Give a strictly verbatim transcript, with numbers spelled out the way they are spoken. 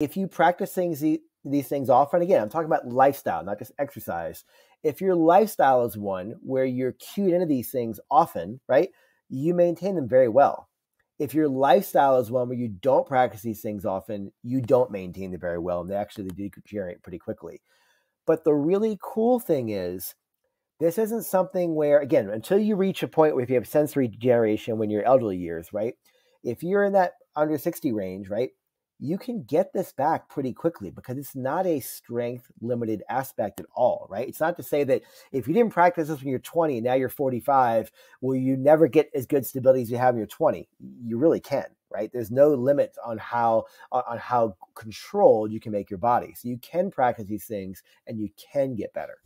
If you practice things, these things often, again, I'm talking about lifestyle, not just exercise. If your lifestyle is one where you're cued into these things often, right, you maintain them very well. If your lifestyle is one where you don't practice these things often, you don't maintain them very well, and they actually degenerate pretty quickly. But the really cool thing is, this isn't something where, again, until you reach a point where if you have sensory degeneration when you're elderly years, right? If you're in that under sixty range, right, you can get this back pretty quickly because it's not a strength limited aspect at all, right? It's not to say that if you didn't practice this when you're twenty and now you're forty-five, will you never get as good stability as you have when you're twenty? You really can, right? There's no limit on how, on how controlled you can make your body. So you can practice these things and you can get better.